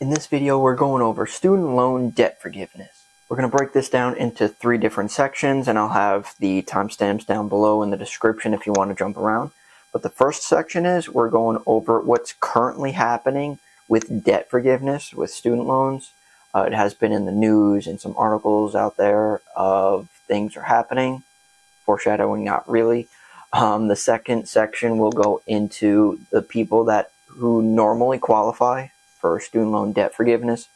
In this video, we're going over student loan debt forgiveness. We're going to break this down into three different sections, and I'll have the timestamps down below in the description if you want to jump around. But the first section is we're going over what's currently happening with debt forgiveness with student loans. It has been in the news and some articles out there of things are happening. Foreshadowing, not really. The second section will go into the people who normally qualify for student loan debt forgiveness.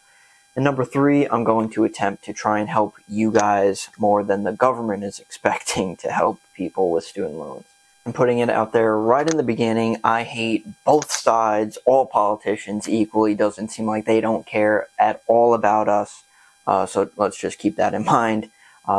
And number three, I'm going to attempt to try and help you guys more than the government is expecting to help people with student loans. I'm putting it out there right in the beginning. I hate both sides, all politicians equally. Doesn't seem like they don't care at all about us. So let's just keep that in mind.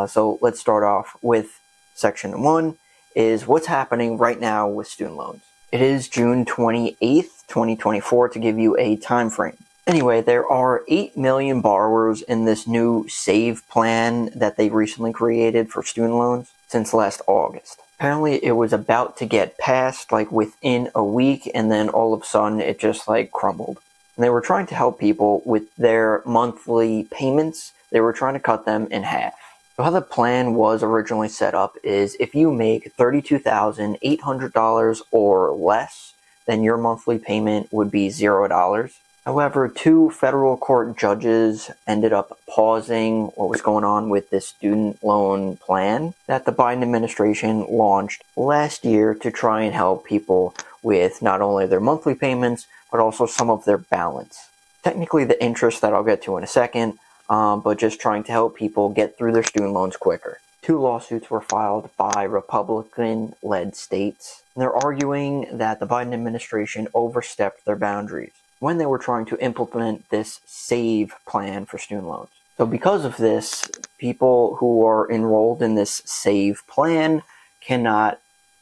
So let's start off with section one is what's happening right now with student loans. It is June 28th, 2024, to give you a time frame. Anyway, there are 8 million borrowers in this new SAVE plan that they recently created for student loans since last August. Apparently, it was about to get passed like within a week, and then all of a sudden, it just like crumbled. And they were trying to help people with their monthly payments. They were trying to cut them in half. So how the plan was originally set up is if you make $32,800 or less, then your monthly payment would be $0. However, two federal court judges ended up pausing what was going on with this student loan plan that the Biden administration launched last year to try and help people with not only their monthly payments, but also some of their balance. Technically, the interest that I'll get to in a second, but just trying to help people get through their student loans quicker. Two lawsuits were filed by Republican-led states. And they're arguing that the Biden administration overstepped their boundaries when they were trying to implement this SAVE plan for student loans. So because of this, people who are enrolled in this SAVE plan cannot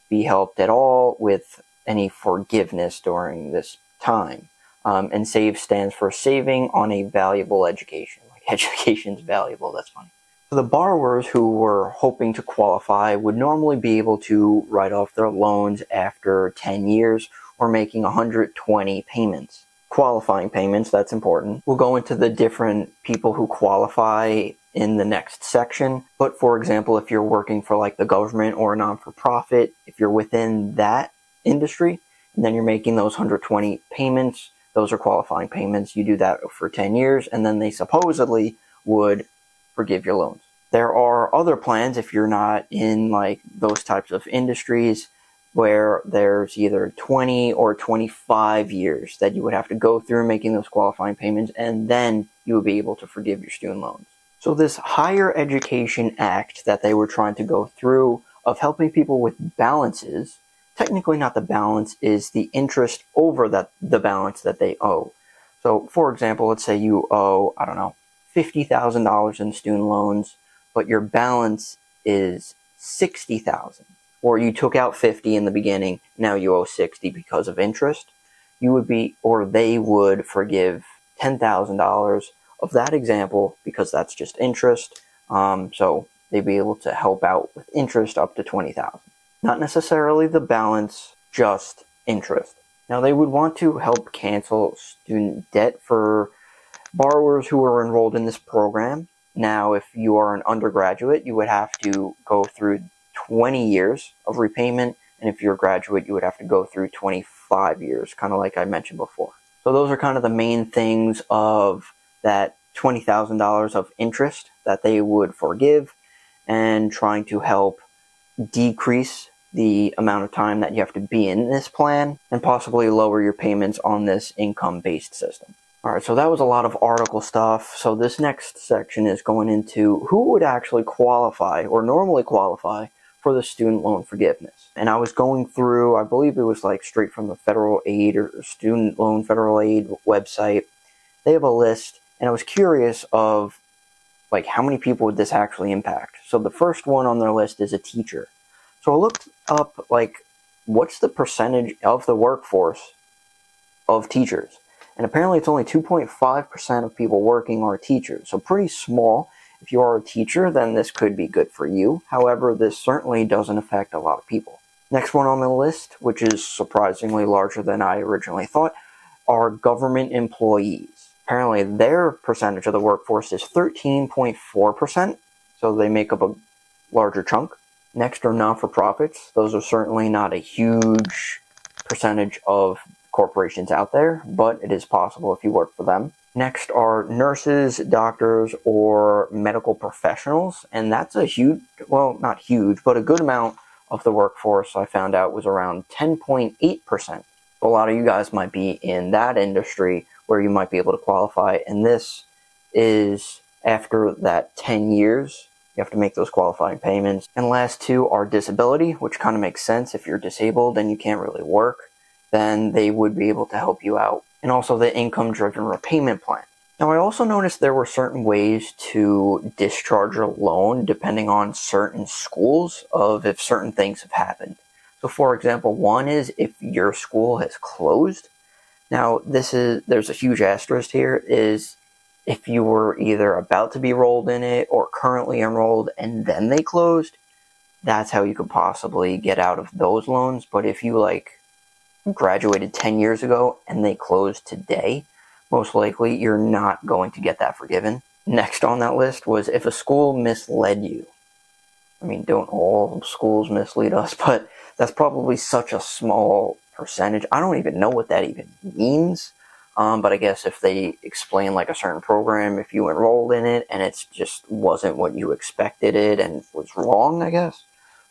be helped at all with any forgiveness during this time. And SAVE stands for Saving on a Valuable Education. Education's valuable, that's funny. So the borrowers who were hoping to qualify would normally be able to write off their loans after 10 years or making 120 payments. Qualifying payments, that's important. We'll go into the different people who qualify in the next section. But for example, if you're working for like the government or a non-for-profit, if you're within that industry, and then you're making those 120 payments, those are qualifying payments. You do that for 10 years, and then they supposedly would forgive your loans. There are other plans if you're not in like those types of industries where there's either 20 or 25 years that you would have to go through making those qualifying payments, and then you would be able to forgive your student loans. So this Higher Education Act that they were trying to go through of helping people with balances, technically not the balance, is the interest over the balance that they owe. So for example, let's say you owe, I don't know, $50,000 in student loans, but your balance is $60,000, or you took out 50 in the beginning, now you owe 60 because of interest. You would be, or they would forgive $10,000 of that example because that's just interest. So they'd be able to help out with interest up to $20,000. Not necessarily the balance, just interest. Now they would want to help cancel student debt for borrowers who are enrolled in this program. Now if you are an undergraduate, you would have to go through 20 years of repayment, and if you're a graduate, you would have to go through 25 years, kind of like I mentioned before. So those are kind of the main things of that $20,000 of interest that they would forgive, and trying to help decrease the amount of time that you have to be in this plan and possibly lower your payments on this income-based system. All right, so that was a lot of article stuff. So this next section is going into who would actually qualify or normally qualify for the student loan forgiveness. And I was going through, I believe it was like straight from the federal aid or student loan federal aid website. They have a list, and I was curious of like how many people would this actually impact. So the first one on their list is a teacher. So I looked up like what's the percentage of the workforce of teachers, and apparently it's only 2.5% of people working are teachers, so pretty small. If you are a teacher, then this could be good for you. However, this certainly doesn't affect a lot of people. Next one on the list, which is surprisingly larger than I originally thought, are government employees. Apparently their percentage of the workforce is 13.4%, so they make up a larger chunk. Next are not-for-profits. Those are certainly not a huge percentage of corporations out there, but it is possible if you work for them. Next are nurses, doctors, or medical professionals, and that's a huge, well, not huge, but a good amount of the workforce I found out was around 10.8%. A lot of you guys might be in that industry where you might be able to qualify, and this is after that 10 years. You have to make those qualifying payments. And last two are disability, which kind of makes sense. If you're disabled and you can't really work, then they would be able to help you out. And also the income-driven repayment plan. Now, I also noticed there were certain ways to discharge a loan depending on certain schools of if certain things have happened. So for example, one is if your school has closed. Now, there's a huge asterisk here, is if you were either about to be enrolled in it or currently enrolled and then they closed, that's how you could possibly get out of those loans. But if you like graduated 10 years ago and they closed today, most likely you're not going to get that forgiven. Next on that list was if a school misled you. I mean, don't all schools mislead us, but that's probably such a small percentage. I don't even know what that even means. But I guess if they explain like a certain program, if you enrolled in it and it just wasn't what you expected it and was wrong, I guess.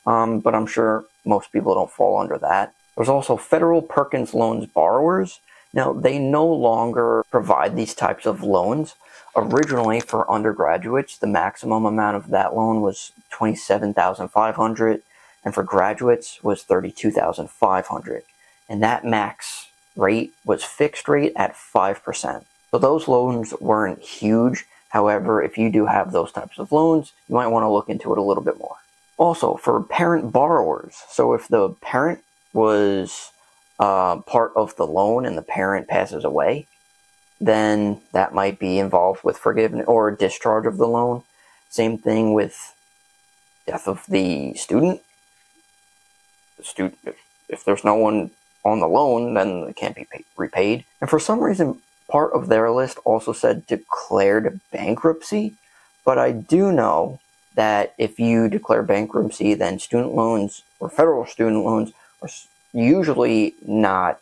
But I'm sure most people don't fall under that. There's also Federal Perkins Loans borrowers. Now, they no longer provide these types of loans. Originally, for undergraduates, the maximum amount of that loan was $27,500, and for graduates was $32,500. And that max rate was fixed rate at 5%. So those loans weren't huge. However, if you do have those types of loans, you might want to look into it a little bit more. Also, for parent borrowers, so if the parent was part of the loan and the parent passes away, then that might be involved with forgiveness or discharge of the loan. Same thing with death of the student. If there's no one on the loan, then it can't be repaid. And for some reason, part of their list also said declared bankruptcy. But I do know that if you declare bankruptcy, then student loans or federal student loans are usually not,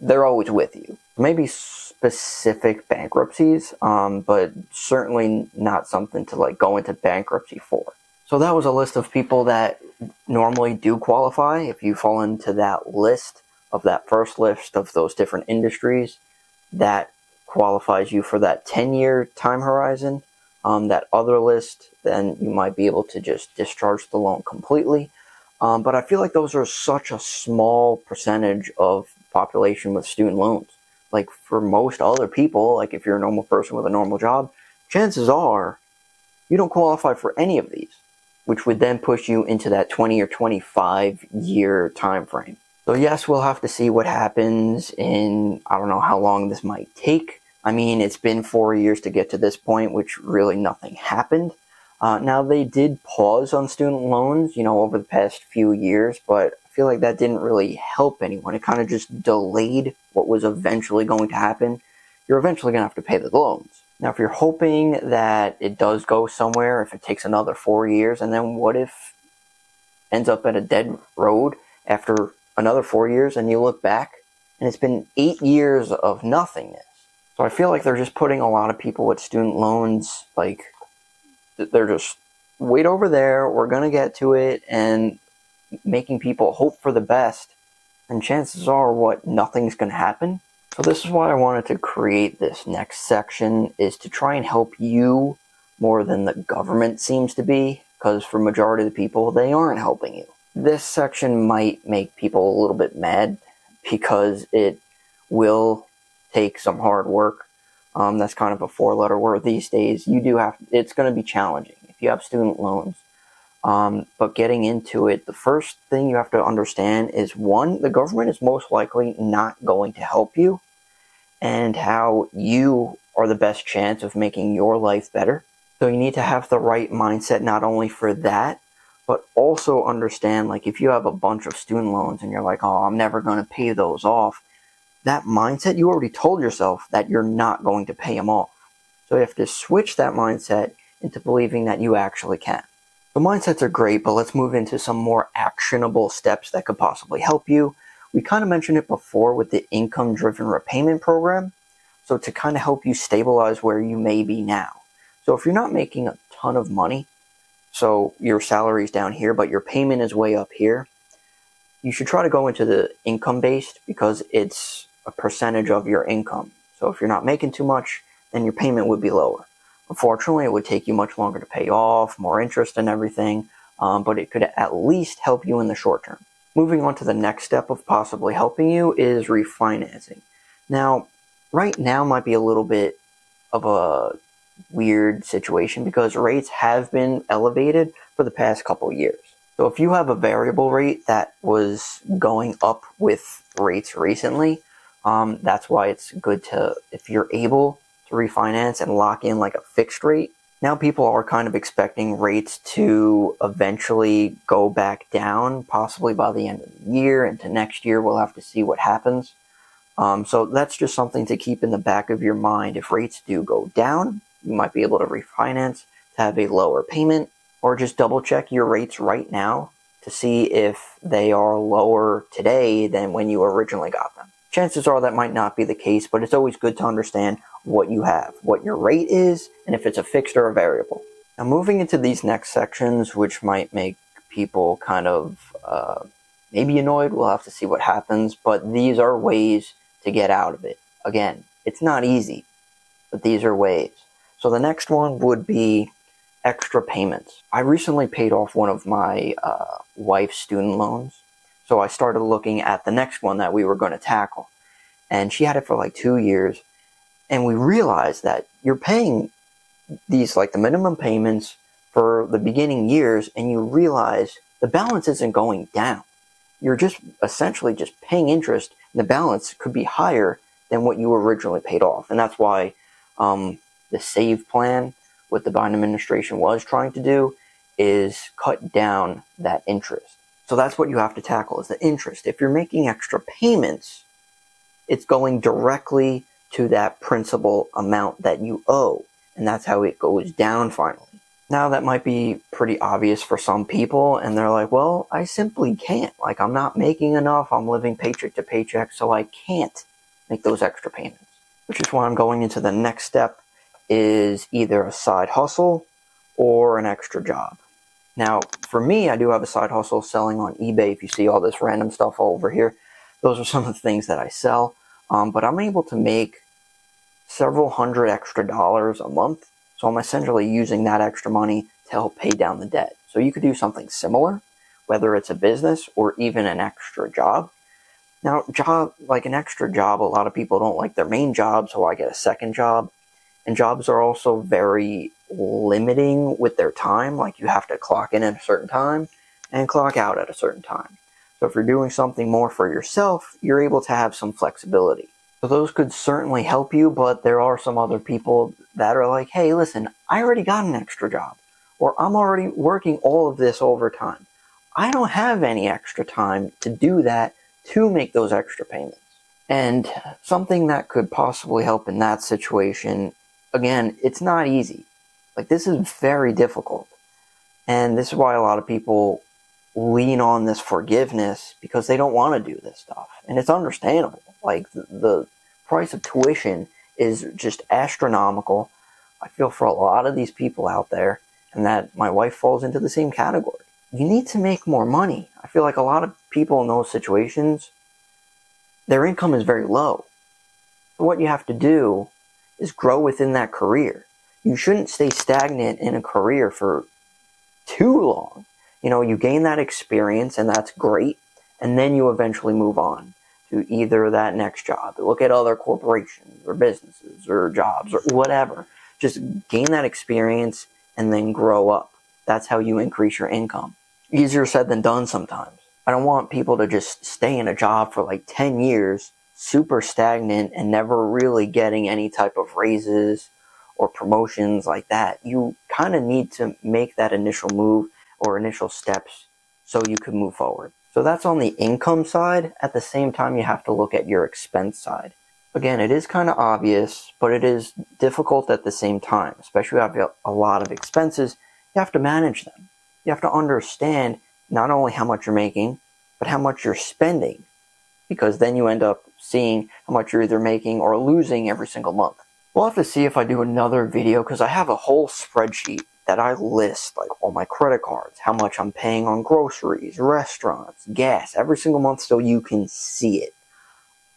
they're always with you. Maybe specific bankruptcies, but certainly not something to like go into bankruptcy for. So that was a list of people that normally do qualify. If you fall into that list of that first list of those different industries, that qualifies you for that 10-year time horizon. That other list, then you might be able to just discharge the loan completely. But I feel like those are such a small percentage of population with student loans. Like for most other people, like if you're a normal person with a normal job, chances are you don't qualify for any of these, which would then push you into that 20 or 25-year time frame. So yes, we'll have to see what happens in, I don't know how long this might take. I mean, it's been 4 years to get to this point, which really nothing happened. Now, they did pause on student loans, you know, over the past few years, but I feel like that didn't really help anyone. It kind of just delayed what was eventually going to happen. You're eventually going to have to pay the loans. Now, if you're hoping that it does go somewhere, if it takes another 4 years, and then what if ends up at a dead road after another 4 years and you look back and it's been 8 years of nothingness? So I feel like they're just putting a lot of people with student loans, like they're just, wait over there, we're going to get to it, and making people hope for the best. And chances are what, nothing's going to happen. So this is why I wanted to create this next section, is to try and help you more than the government seems to be, because for majority of the people, they aren't helping you. This section might make people a little bit mad because it will take some hard work. That's kind of a four-letter word these days. You do have, it's going to be challenging if you have student loans. But getting into it, the first thing you have to understand is, one, the government is most likely not going to help you, and how you are the best chance of making your life better. So you need to have the right mindset, not only for that, but also understand, like, if you have a bunch of student loans and you're like, oh, I'm never going to pay those off, that mindset, you already told yourself that you're not going to pay them off. So you have to switch that mindset into believing that you actually can. So mindsets are great, but let's move into some more actionable steps that could possibly help you. We kind of mentioned it before with the income-driven repayment program. So to kind of help you stabilize where you may be now. So if you're not making a ton of money, so your salary is down here, but your payment is way up here, you should try to go into the income-based because it's a percentage of your income. So if you're not making too much, then your payment would be lower. Unfortunately, it would take you much longer to pay off, more interest and everything, but it could at least help you in the short term. Moving on to the next step of possibly helping you is refinancing. Now, right now might be a little bit of a weird situation because rates have been elevated for the past couple of years. So if you have a variable rate that was going up with rates recently, that's why it's good to, if you're able to refinance and lock in like a fixed rate. Now people are kind of expecting rates to eventually go back down, possibly by the end of the year into next year. We'll have to see what happens. So that's just something to keep in the back of your mind. If rates do go down, you might be able to refinance to have a lower payment, or just double check your rates right now to see if they are lower today than when you originally got them. Chances are that might not be the case, but it's always good to understand what you have, what your rate is, and if it's a fixed or a variable. Now moving into these next sections, which might make people kind of maybe annoyed, we'll have to see what happens, but these are ways to get out of it. Again, it's not easy, but these are ways. So the next one would be extra payments. I recently paid off one of my wife's student loans. So I started looking at the next one that we were going to tackle. And she had it for like 2 years. And we realized that you're paying these like the minimum payments for the beginning years. And you realize the balance isn't going down. You're just essentially just paying interest. And the balance could be higher than what you originally paid off. And that's why the SAVE plan, what the Biden administration was trying to do, is cut down that interest. So that's what you have to tackle, is the interest. If you're making extra payments, it's going directly to that principal amount that you owe. And that's how it goes down finally. Now that might be pretty obvious for some people. And they're like, well, I simply can't. Like, I'm not making enough. I'm living paycheck to paycheck. So I can't make those extra payments, which is why I'm going into the next step, is either a side hustle or an extra job. Now, for me, I do have a side hustle selling on eBay. If you see all this random stuff all over here, those are some of the things that I sell. But I'm able to make several hundred extra dollars a month. So I'm essentially using that extra money to help pay down the debt. So you could do something similar, whether it's a business or even an extra job. Now, like an extra job, a lot of people don't like their main job, so I get a second job. And jobs are also very limiting with their time. Like, you have to clock in at a certain time and clock out at a certain time. So if you're doing something more for yourself, you're able to have some flexibility. So those could certainly help you, but there are some other people that are like, hey, listen, I already got an extra job, or I'm already working all of this overtime. I don't have any extra time to do that, to make those extra payments. And something that could possibly help in that situation, again, it's not easy. Like, this is very difficult. And this is why a lot of people lean on this forgiveness, because they don't want to do this stuff. And it's understandable. Like, the price of tuition is just astronomical. I feel for a lot of these people out there, and that my wife falls into the same category. You need to make more money. I feel like a lot of people in those situations, their income is very low. So what you have to do is grow within that career. You shouldn't stay stagnant in a career for too long. You know, you gain that experience, and that's great. And then you eventually move on to either that next job. Look at other corporations or businesses or jobs or whatever. Just gain that experience and then grow up. That's how you increase your income. Easier said than done sometimes. I don't want people to just stay in a job for like 10 years, super stagnant and never really getting any type of raises or promotions like that. You kind of need to make that initial move or initial steps so you can move forward. So that's on the income side. At the same time, you have to look at your expense side. Again, it is kind of obvious, but it is difficult at the same time, especially if you have a lot of expenses. You have to manage them. You have to understand not only how much you're making, but how much you're spending, because then you end up seeing how much you're either making or losing every single month. We'll have to see if I do another video, because I have a whole spreadsheet that I list, like all my credit cards, how much I'm paying on groceries, restaurants, gas, every single month, so you can see it.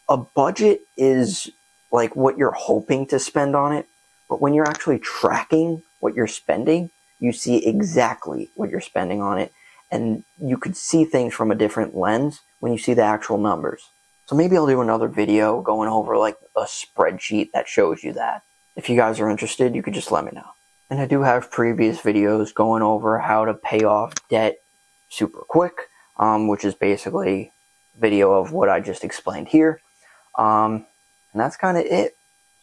A budget is like what you're hoping to spend on it, but when you're actually tracking what you're spending, you see exactly what you're spending on it, and you could see things from a different lens when you see the actual numbers. So maybe I'll do another video going over like a spreadsheet that shows you that. If you guys are interested, you could just let me know. And I do have previous videos going over how to pay off debt super quick, which is basically a video of what I just explained here. And that's kind of it.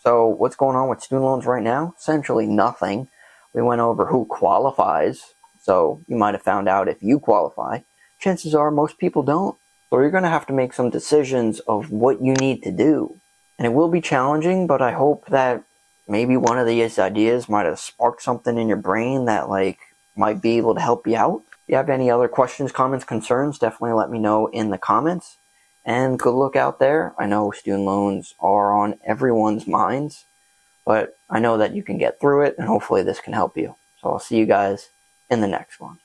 So what's going on with student loans right now? Essentially nothing. We went over who qualifies, so you might have found out if you qualify. Chances are most people don't. So you're going to have to make some decisions of what you need to do. And it will be challenging, but I hope that maybe one of these ideas might have sparked something in your brain that like might be able to help you out. If you have any other questions, comments, concerns, definitely let me know in the comments. And good luck out there. I know student loans are on everyone's minds, but I know that you can get through it, and hopefully this can help you. So I'll see you guys in the next one.